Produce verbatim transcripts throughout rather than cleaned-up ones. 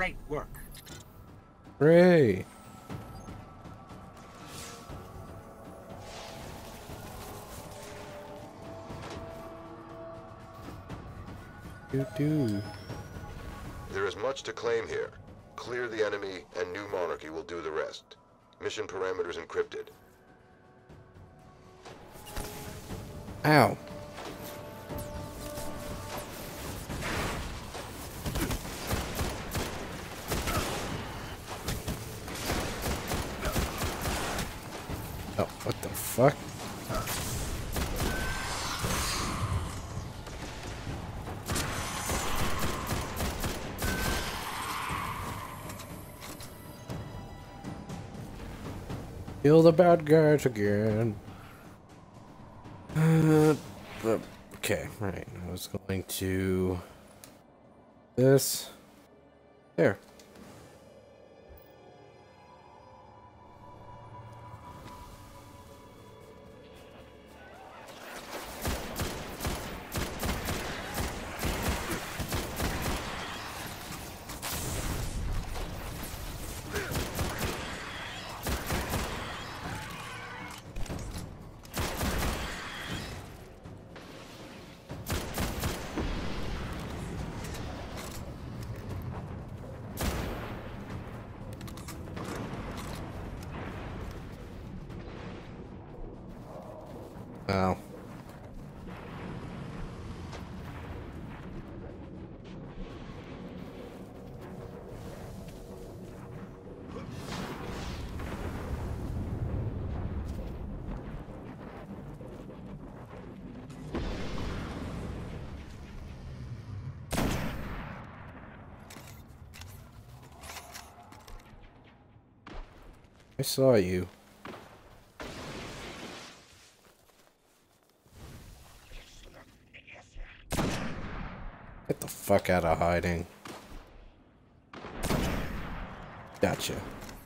great work. Hooray! You do. There is much to claim here. Clear the enemy, and New Monarchy will do the rest. Mission parameters encrypted. Ow. Oh, what the fuck? Kill the bad guys again. Uh, okay, right. I was going to this there. Wow. I saw you. Fuck out of hiding. Gotcha. I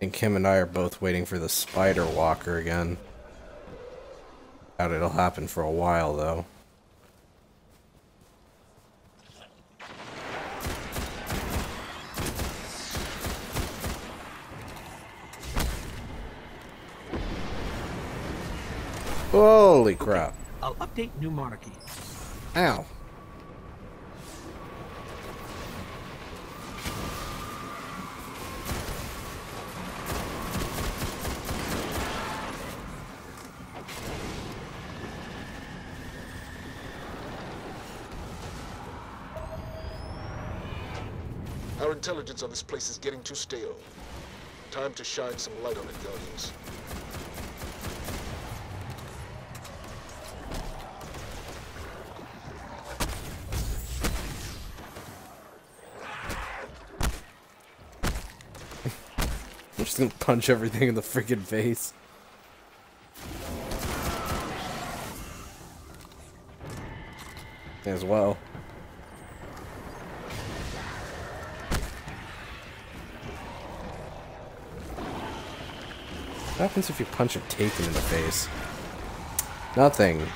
think him and I are both waiting for the Spider Walker again. Doubt it'll happen for a while, though. Holy crap. Okay. I'll update New Monarchy. Ow. Our intelligence on this place is getting too stale. Time to shine some light on it, Guardians. I'm just gonna punch everything in the freaking face. As well. What happens if you punch a Titan in the face? Nothing.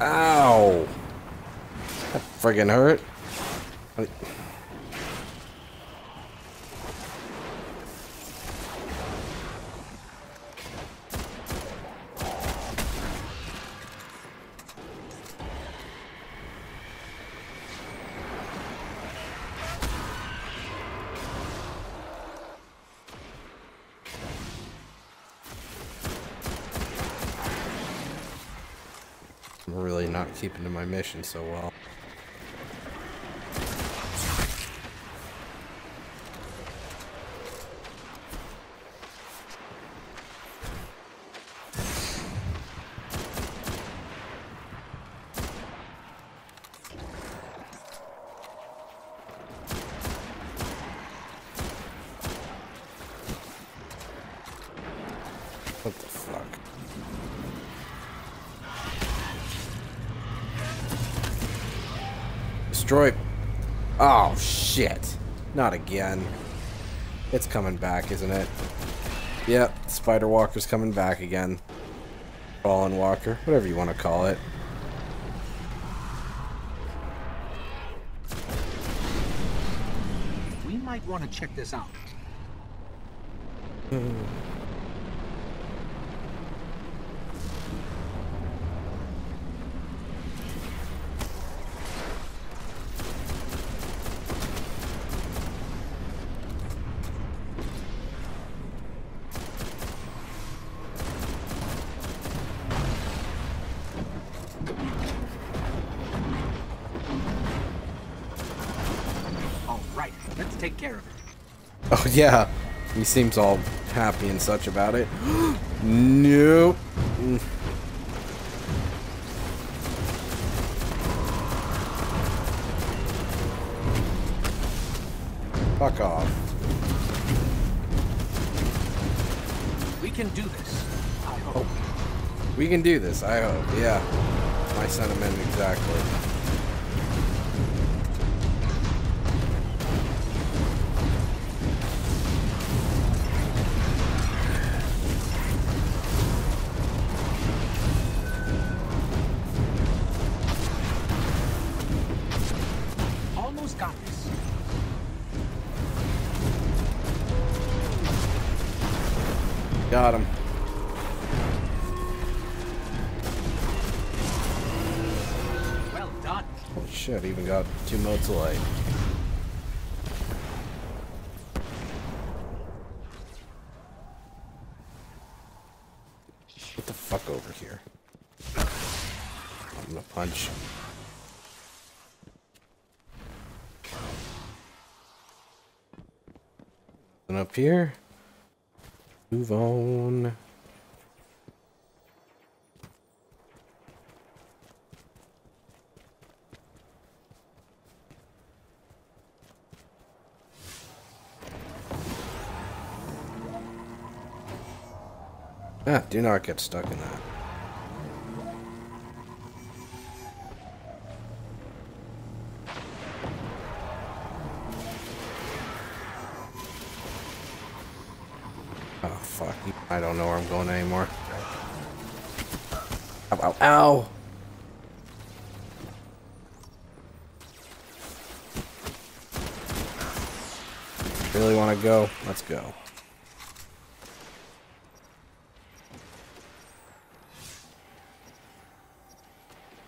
Ow! That friggin' hurt. I really not keeping to my mission so well. What the fuck? Destroy. Oh, shit. Not again. It's coming back, isn't it? Yep, Spider Walker's coming back again. Fallen Walker, whatever you want to call it. We might want to check this out. Mm. Let's take care of it. Oh yeah, he seems all happy and such about it. Nope. Mm. Fuck off. We can do this, I hope. Oh. We can do this, I hope. Yeah, my sentiment exactly. Got this. Got him. Well done. Oh shit, even got two modes of light. What the fuck over here? I'm gonna punch. Up here, move on. Ah, do not get stuck in that. Oh, fuck. I don't know where I'm going anymore. Ow, ow, ow! Really want to go? Let's go.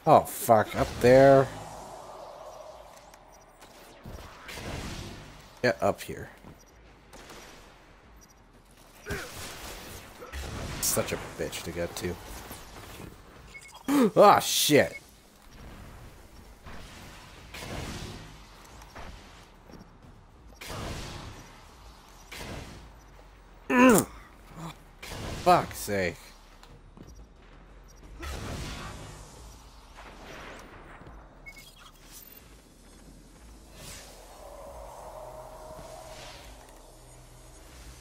Oh, fuck. Up there. Yeah, up here. Such a bitch to get to. Ah, shit. Mm. Oh, fuck's sake.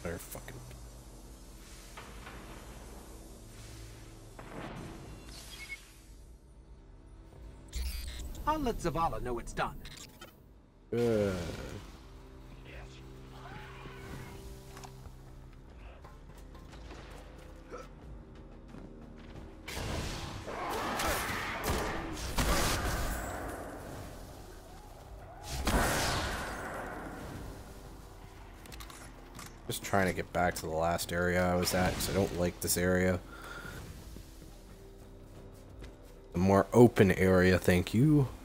They're fucking. I'll let Zavala know it's done. Good. Just trying to get back to the last area I was at because I don't like this area. The more open area, thank you.